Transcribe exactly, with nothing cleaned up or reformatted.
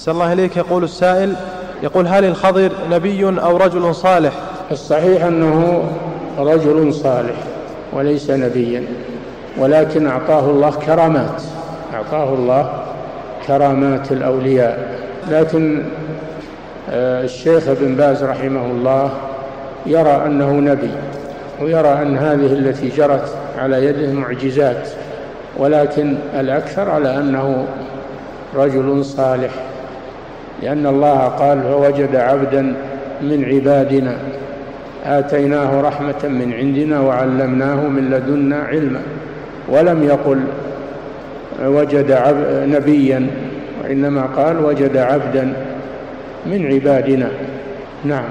أحسن الله إليك. يقول السائل يقول هل الخضر نبي أو رجل صالح؟ الصحيح أنه رجل صالح وليس نبيا، ولكن أعطاه الله كرامات، أعطاه الله كرامات الأولياء. لكن الشيخ ابن باز رحمه الله يرى أنه نبي، ويرى أن هذه التي جرت على يده معجزات، ولكن الأكثر على أنه رجل صالح، لأن الله قال فوجد عبدا من عبادنا آتيناه رحمة من عندنا وعلمناه من لدنا علما، ولم يقل وجد نبيا، وإنما قال وجد عبدا من عبادنا. نعم.